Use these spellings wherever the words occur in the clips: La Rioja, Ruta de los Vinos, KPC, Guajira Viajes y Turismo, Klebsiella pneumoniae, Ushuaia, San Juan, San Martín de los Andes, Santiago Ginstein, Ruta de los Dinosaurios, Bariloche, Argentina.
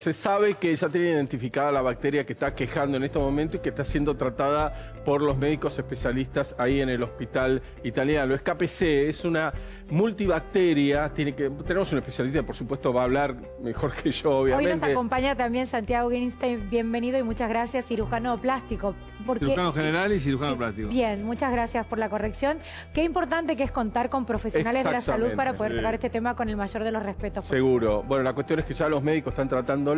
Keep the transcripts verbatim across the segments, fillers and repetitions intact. Se sabe que ya tiene identificada la bacteria que está aquejando en este momento y que está siendo tratada por los médicos especialistas ahí en el hospital italiano. Es K P C, es una multibacteria, tiene que, tenemos un especialista, por supuesto va a hablar mejor que yo, obviamente. Hoy nos acompaña también Santiago Ginstein, bienvenido y muchas gracias, cirujano plástico. Porque, cirujano general y cirujano sí, plástico. Bien, muchas gracias por la corrección. Qué importante que es contar con profesionales de la salud para poder tocar este tema con el mayor de los respetos. Seguro. Bueno, la cuestión es que ya los médicos están tratándola.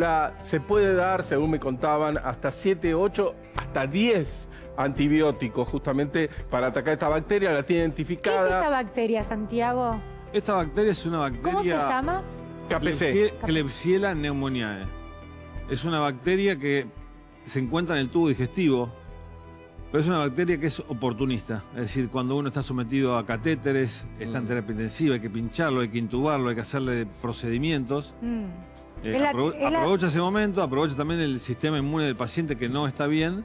Se puede dar, según me contaban, hasta siete, ocho, hasta diez antibióticos justamente para atacar esta bacteria. La tiene identificada. ¿Qué es esta bacteria, Santiago? Esta bacteria es una bacteria... ¿Cómo se llama? K P C. Klebsiella pneumoniae. Es una bacteria que se encuentra en el tubo digestivo. Pero es una bacteria que es oportunista, es decir, cuando uno está sometido a catéteres, está en terapia intensiva, hay que pincharlo, hay que intubarlo, hay que hacerle procedimientos. Mm. Eh, es la, apro es la... Aprovecha ese momento, aprovecha también el sistema inmune del paciente que no está bien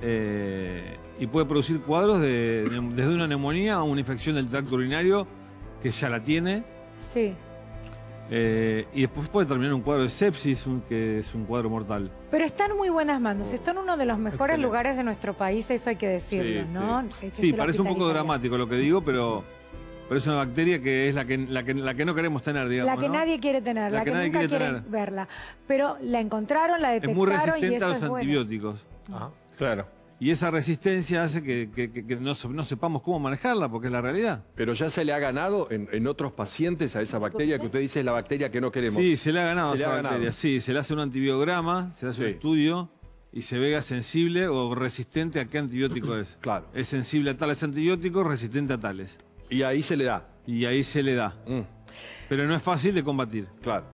eh, y puede producir cuadros de, de, desde una neumonía a una infección del tracto urinario que ya la tiene. Sí. Eh, y después puede terminar un cuadro de sepsis, un, que es un cuadro mortal. Pero está en muy buenas manos, está en uno de los mejores Excelente. lugares de nuestro país, eso hay que decirlo, sí, ¿no? Sí, sí parece un poco dramático lo que digo, pero, pero es una bacteria que es la que, la que, la que no queremos tener, digamos. La que ¿no? nadie quiere tener, la, la que, que nadie nunca quiere, quiere verla. Pero la encontraron, la detectaron. Es muy resistente y eso a los antibióticos. Bueno. Ajá, claro. Y esa resistencia hace que, que, que no, no sepamos cómo manejarla, porque es la realidad. Pero ya se le ha ganado en, en otros pacientes a esa bacteria que usted dice es la bacteria que no queremos. Sí, se le ha ganado se esa le ha bacteria, ganado. sí. Se le hace un antibiograma, se le hace sí. un estudio y se vea sensible o resistente a qué antibiótico es. Claro. Es sensible a tales antibióticos, resistente a tales. Y ahí se le da. Y ahí se le da. Mm. Pero no es fácil de combatir. Claro.